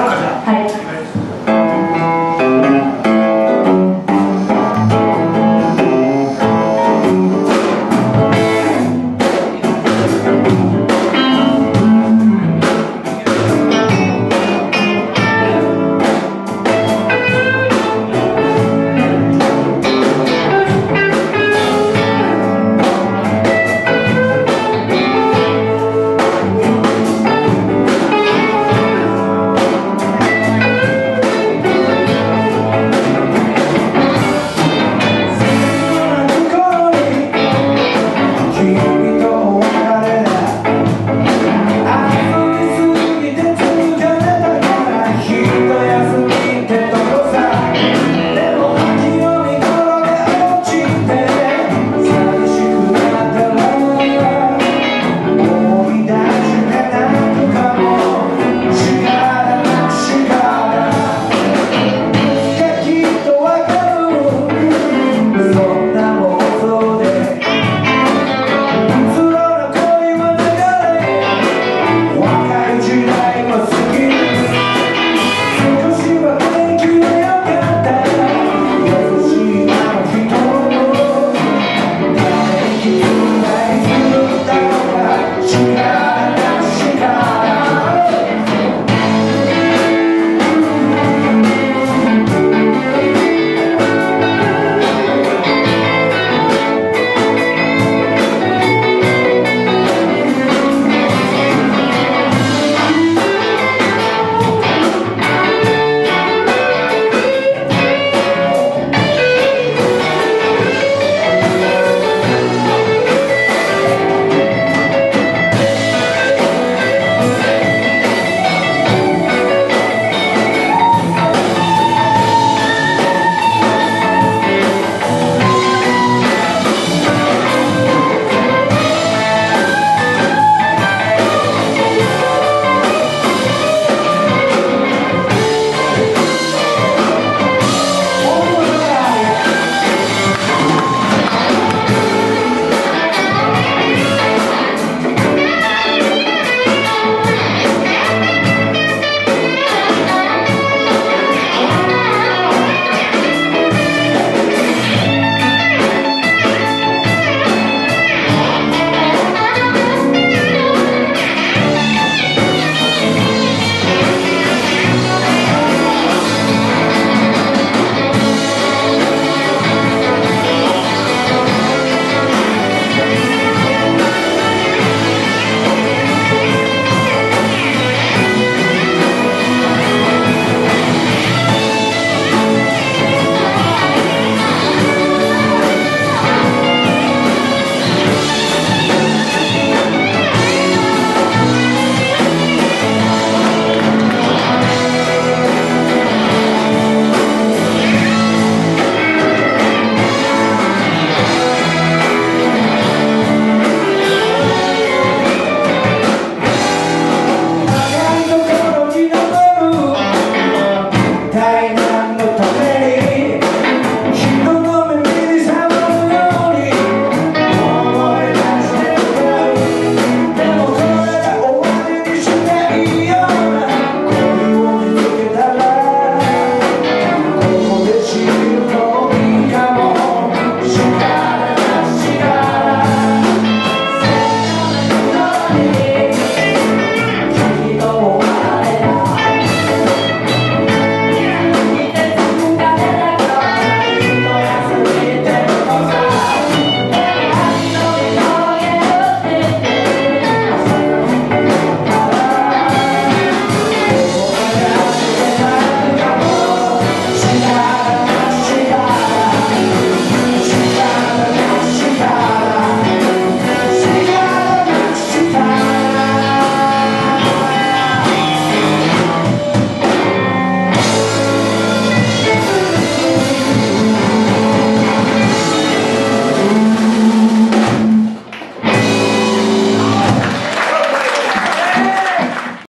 ろうかじゃあ。はい。